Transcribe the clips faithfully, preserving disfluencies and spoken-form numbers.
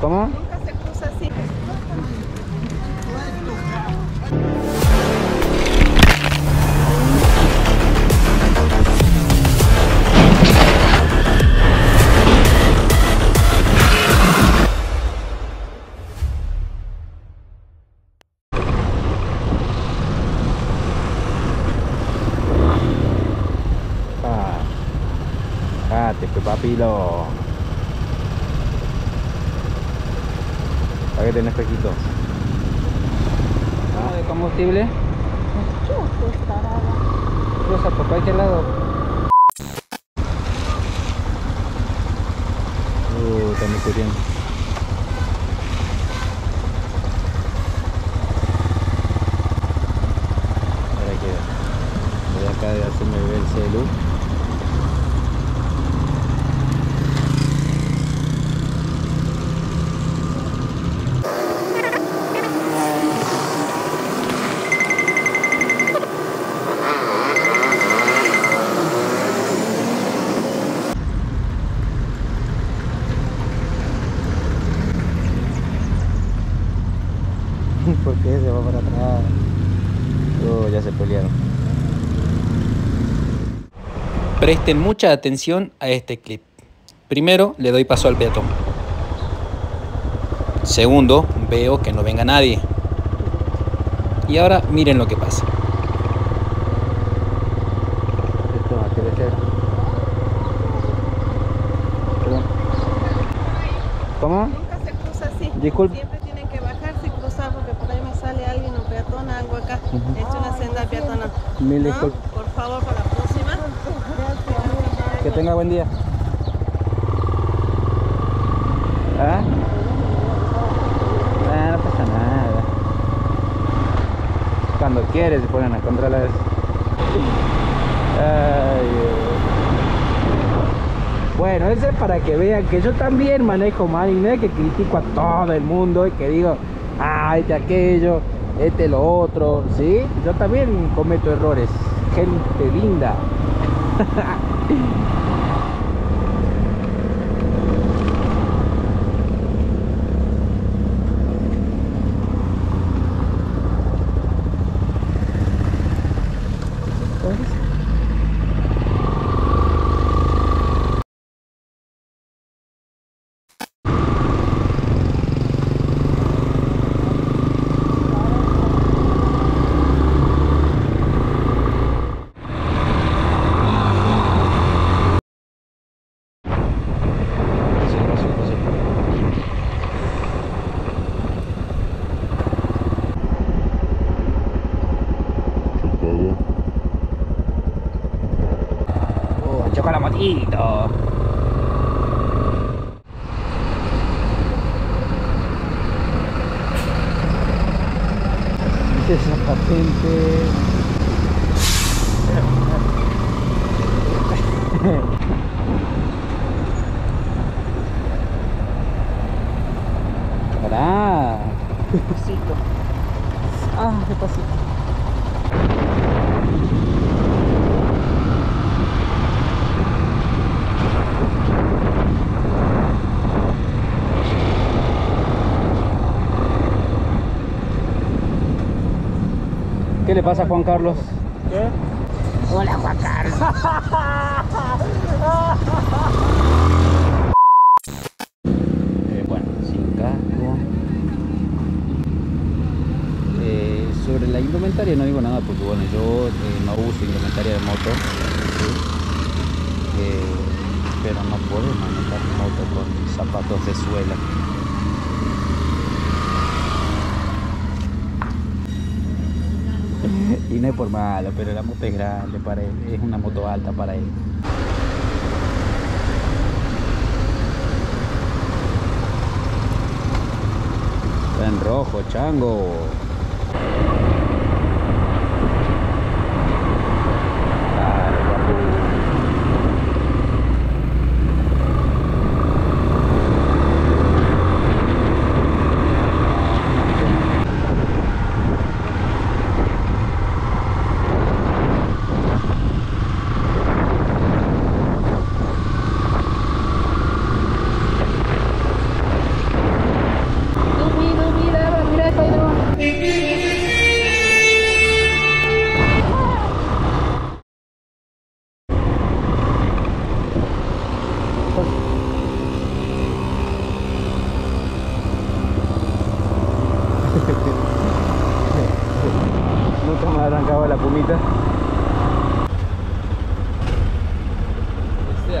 ¿Cómo? Nunca se cruza así. Papilo, para que tenés pequitos. Ah, de combustible. Cruza por cualquier lado. Uh, está muy bien. Ahora queda. Voy acá de hacerme ver el celu. ¿Por qué se va para atrás? Oh, ya se pelearon. Presten mucha atención a este clip. Primero, le doy paso al peatón. Segundo, veo que no venga nadie. Y ahora miren lo que pasa. Esto va a crecer. Perdón. ¿Cómo? Nunca se cruza así. Disculpe. He hecho una senda peatonal. Mil disculpas. ¿No? Por favor, para la próxima. Que tenga buen día. ¿Ah? Ah, no pasa nada. Cuando quieres se ponen a controlar eso. Ay, bueno, eso es para que vean que yo también manejo mal. Y no es que critico a todo el mundo y que digo, ay, de aquello, este lo otro, ¿sí? Yo también cometo errores, gente linda. Con la motito. Esa patente. Pará. Despacito. Ah, despacito. ¿Qué le pasa a Juan Carlos? ¿Qué? Hola, Juan Carlos. eh, bueno, sin casco. Eh, sobre la indumentaria no digo nada porque bueno, yo eh, no uso indumentaria de moto. ¿Sí? Eh, pero no puedo manejar moto con zapatos de suela. Y no es por malo, pero la moto es grande para él, es una moto alta para él. Está en rojo, chango.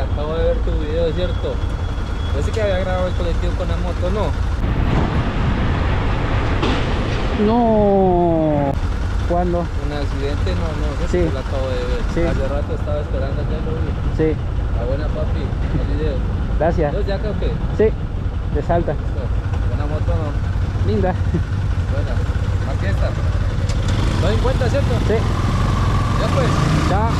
Salta, acabo de ver tu video, ¿cierto? Parece que había grabado el colectivo con la moto, ¿no? No. ¿Cuándo? Un accidente, no, no, sí. Lo acabo de ver. Sí. Hace rato estaba esperando, ya lo vi. Sí. La buena, papi, el video. Gracias. ¿Los de acá o qué? Sí, de Salta. Buena moto, ¿no? Linda. Buena. Aquí está. dos cincuenta, ¿cierto? Sí. Ya pues. Ya.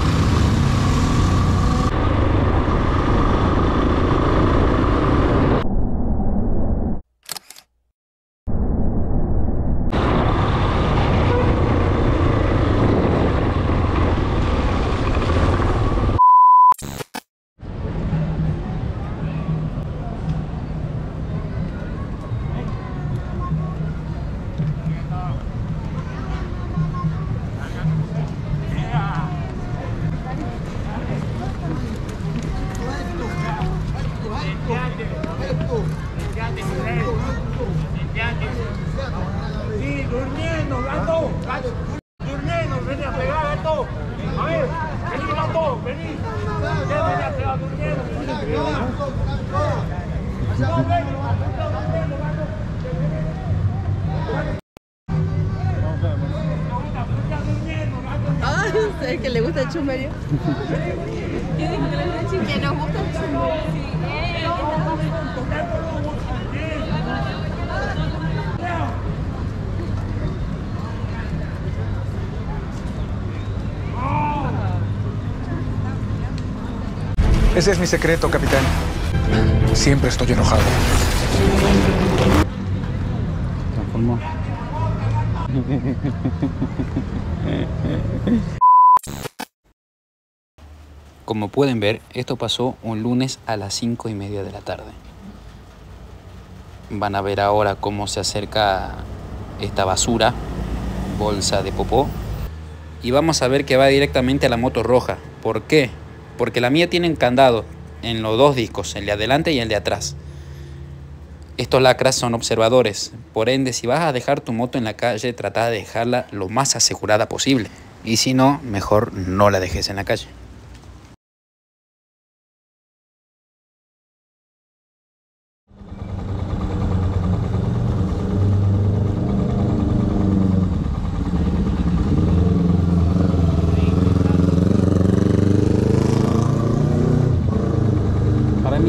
¿El que le gusta el chumerio? Yo digo que nos gusta el chumerio. Ese es mi secreto, capitán. Siempre estoy enojado. Transformó. Como pueden ver, esto pasó un lunes a las cinco y media de la tarde. Van a ver ahora cómo se acerca esta basura, bolsa de popó. Y vamos a ver que va directamente a la moto roja. ¿Por qué? Porque la mía tiene candado en los dos discos, el de adelante y el de atrás. Estos lacras son observadores. Por ende, si vas a dejar tu moto en la calle, trata de dejarla lo más asegurada posible. Y si no, mejor no la dejes en la calle.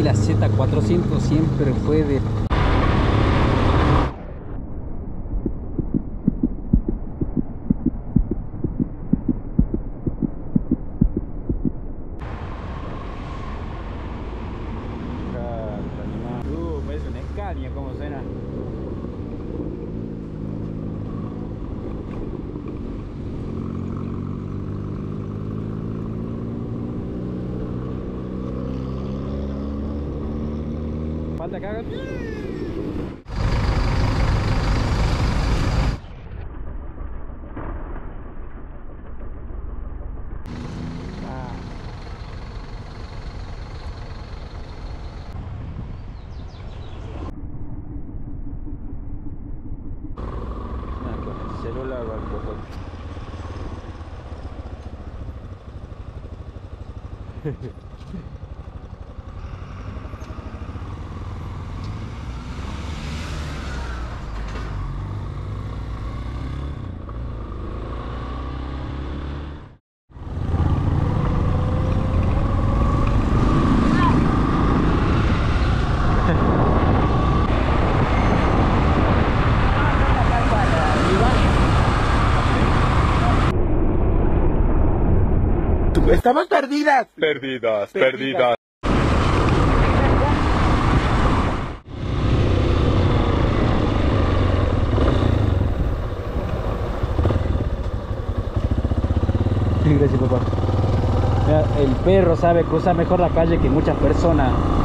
La Z cuatrocientos siempre fue de... Uh, parece una escaña como suena. Falta que hagan. Celular al poco. Estamos perdidas. Perdidas, perdidas. Gracias, papá. El perro sabe cruzar mejor la calle que muchas personas.